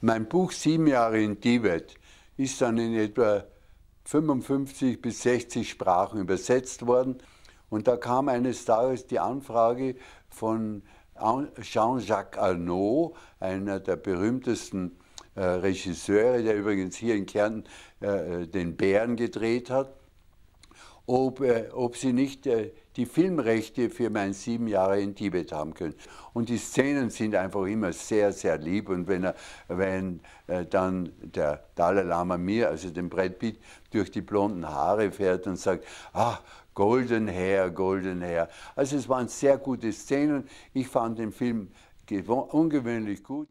Mein Buch 7 Jahre in Tibet ist dann in etwa 55 bis 60 Sprachen übersetzt worden. Und da kam eines Tages die Anfrage von Jean-Jacques Arnaud, einer der berühmtesten Regisseure, der übrigens hier in Kärnten den Bären gedreht hat, ob sie nicht die Filmrechte für mein 7 Jahre in Tibet haben können. Und die Szenen sind einfach immer sehr, sehr lieb. Und wenn dann der Dalai Lama mir, also dem Brad Pitt, durch die blonden Haare fährt und sagt, ah, Golden Hair, Golden Hair. Also es waren sehr gute Szenen. Ich fand den Film ungewöhnlich gut.